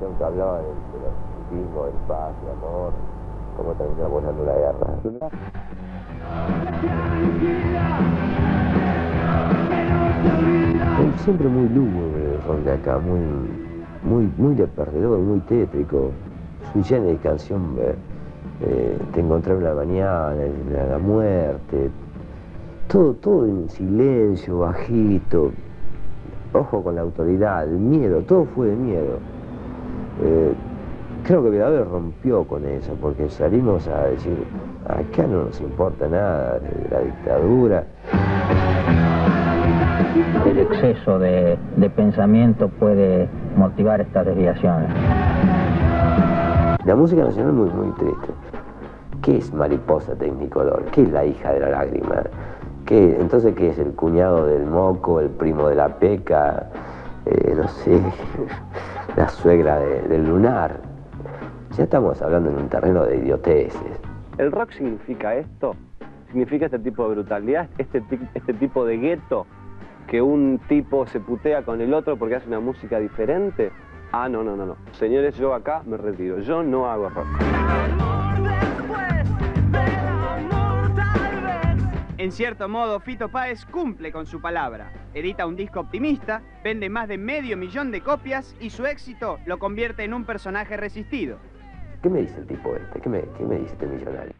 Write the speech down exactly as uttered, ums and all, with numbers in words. generación que hablaba del romanticismo, del paz, del amor, cómo terminó volando la guerra. Es siempre muy lúgubre el rock de acá, muy, muy, muy de perdedor, muy tétrico. Sui generis canción, eh, eh, te encontré en la mañana, en la muerte, todo, todo en silencio, bajito. Ojo con la autoridad, el miedo, todo fue de miedo. Eh, creo que Vidal rompió con eso, porque salimos a decir, acá no nos importa nada, la dictadura. El exceso de, de pensamiento puede motivar estas desviaciones. La música nacional es muy, muy triste. ¿Qué es Mariposa Tecnicolor? ¿Qué es la hija de la lágrima? ¿Qué? Entonces, ¿qué es el cuñado del moco, el primo de la peca, eh, no sé, la suegra de, del lunar? Ya estamos hablando en un terreno de idioteces. ¿El rock significa esto? ¿Significa este tipo de brutalidad, este, este tipo de gueto? ¿Que un tipo se putea con el otro porque hace una música diferente? Ah, no, no, no, no. Señores, yo acá me retiro. Yo no hago rock. En cierto modo, Fito Páez cumple con su palabra. Edita un disco optimista, vende más de medio millón de copias y su éxito lo convierte en un personaje resistido. ¿Qué me dice el tipo este? ¿Qué me, qué me dice este millonario?